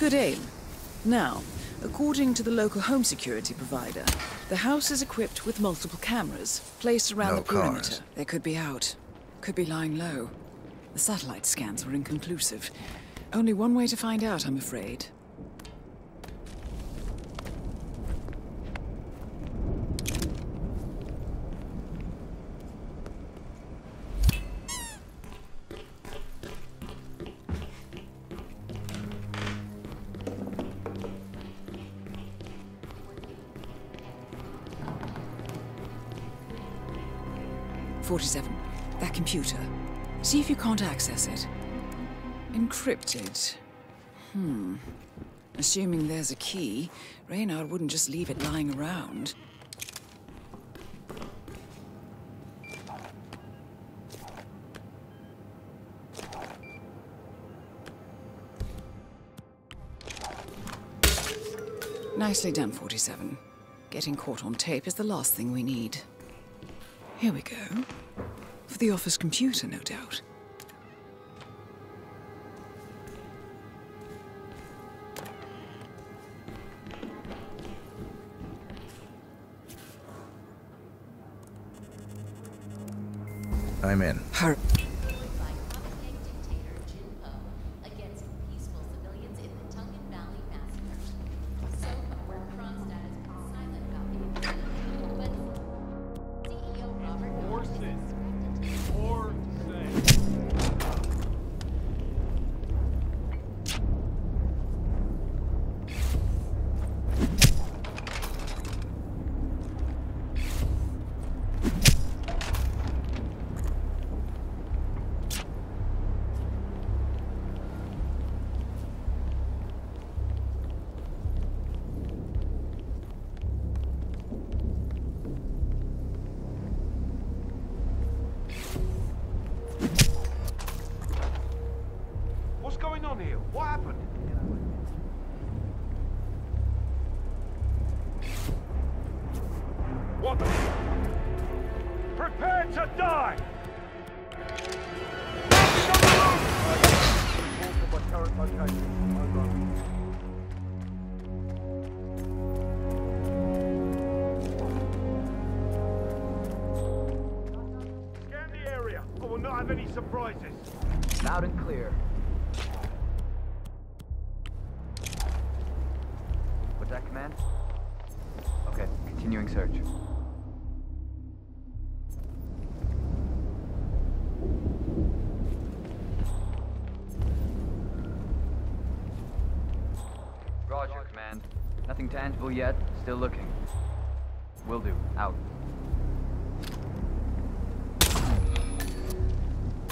Good aim. Now, according to the local home security provider, the house is equipped with multiple cameras placed around the perimeter. They could be out, could be lying low. The satellite scans were inconclusive. Only one way to find out, I'm afraid. That computer. See if you can't access it. Encrypted. Assuming there's a key, Reynard wouldn't just leave it lying around. Nicely done, 47. Getting caught on tape is the last thing we need. Here we go. For the office computer, no doubt. I'm in. Hurry. What happened? What the? Prepare to die! Scan the area. I will not have any surprises. Loud and clear. That command? Okay, continuing search. Roger, command. Nothing tangible yet, still looking. Will do, out.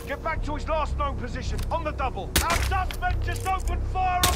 Get back to his last known position, on the double. Our suspect just opened fire on...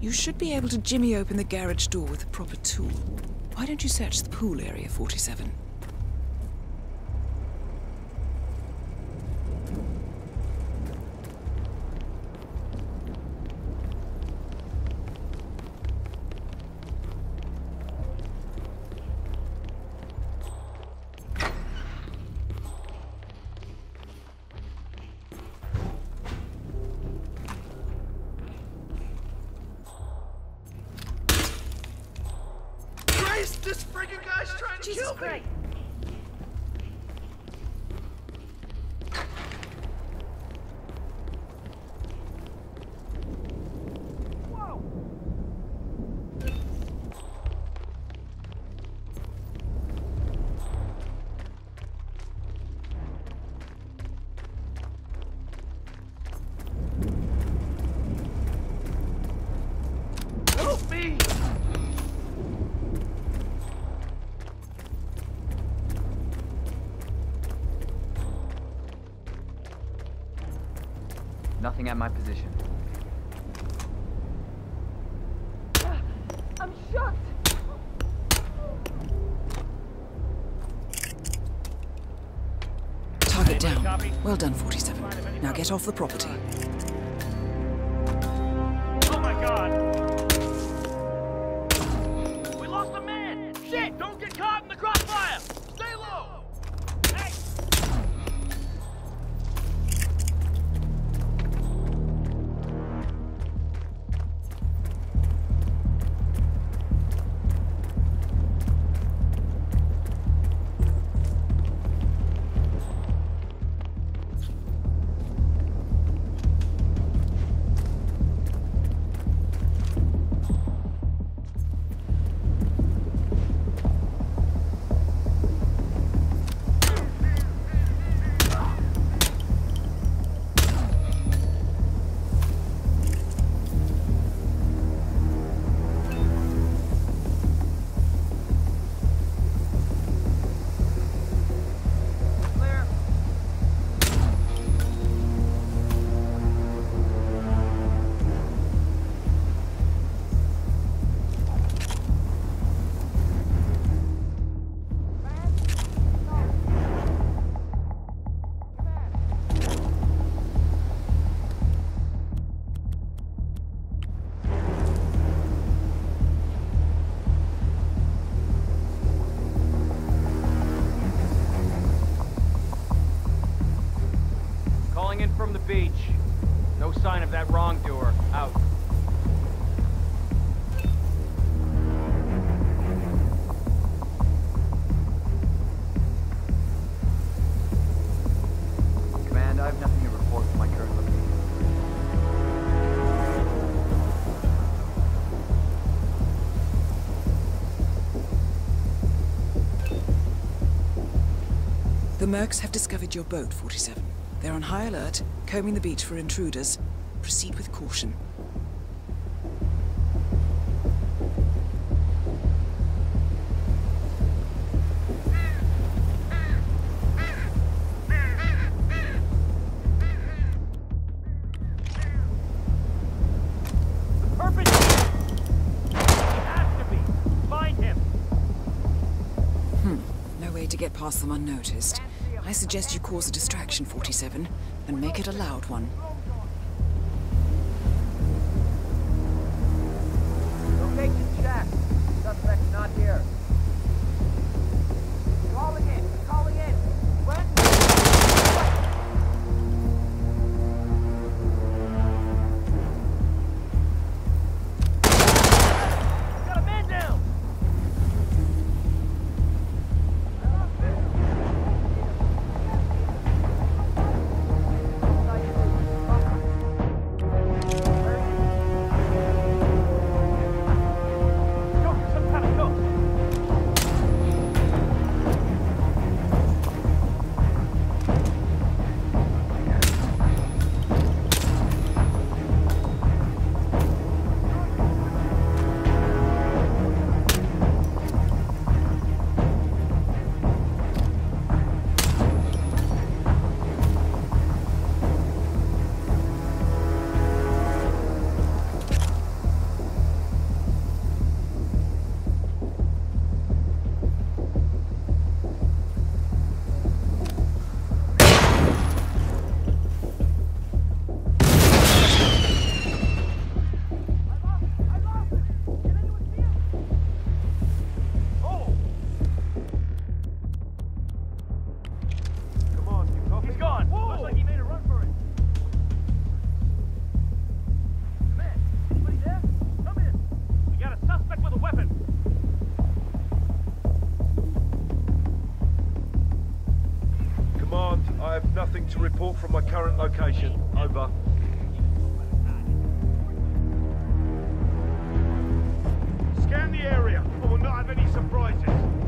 You should be able to jimmy open the garage door with a proper tool. Why don't you search the pool area, 47? This freaking guy's trying to kill me! Nothing at my position. I'm shocked! Target down. Copy. Well done, 47. Now get off the property. Oh my god! We lost a man! Shit! Don't get caught in the crossfire! Stay low! From the beach. No sign of that wrongdoer. Out. Command, I have nothing to report from my current location. The mercs have discovered your boat, 47. They're on high alert, combing the beach for intruders. Proceed with caution. No way to get past them unnoticed. I suggest you cause a distraction, 47, and make it a loud one. Location checked. Suspect not here. Calling in. Calling in. report from my current location. Over. Scan the area. I will not have any surprises.